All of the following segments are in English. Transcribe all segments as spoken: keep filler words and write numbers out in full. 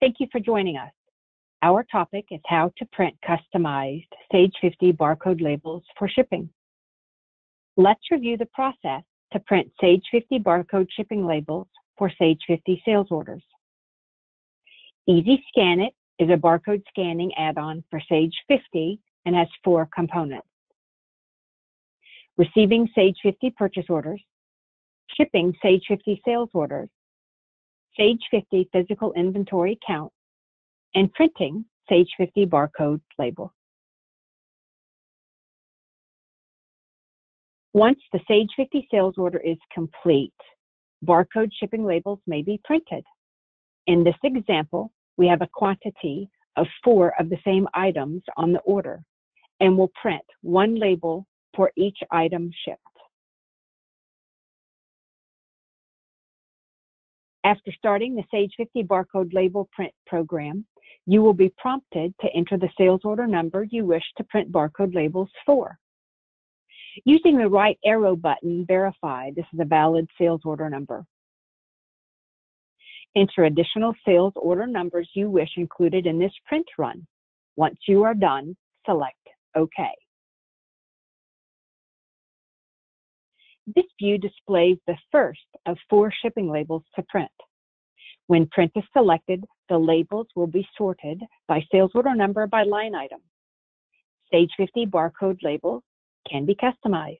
Thank you for joining us. Our topic is how to print customized Sage fifty barcode labels for shipping. Let's review the process to print Sage fifty barcode shipping labels for Sage fifty sales orders. EzScanIt is a barcode scanning add-on for Sage fifty and has four components: receiving Sage fifty purchase orders, shipping Sage fifty sales orders, Sage fifty physical inventory count, and printing Sage fifty barcode label. Once the Sage fifty sales order is complete, barcode shipping labels may be printed. In this example, we have a quantity of four of the same items on the order, and we'll print one label for each item shipped. After starting the Sage fifty barcode label print program, you will be prompted to enter the sales order number you wish to print barcode labels for. Using the right arrow button, verify this is a valid sales order number. Enter additional sales order numbers you wish included in this print run. Once you are done, select OK. This view displays the first of four shipping labels to print. When print is selected, the labels will be sorted by sales order number by line item. Sage fifty barcode labels can be customized.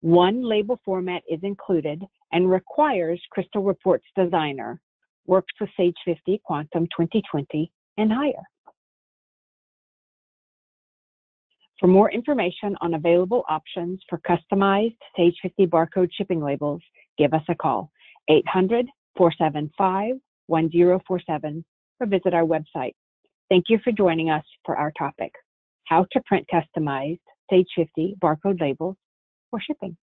One label format is included and requires Crystal Reports Designer, works with Sage fifty Quantum twenty twenty and higher. For more information on available options for customized Sage fifty barcode shipping labels, give us a call, eight hundred, four seven five, one zero four seven, or visit our website. Thank you for joining us for our topic, how to print customized Sage fifty barcode labels for shipping.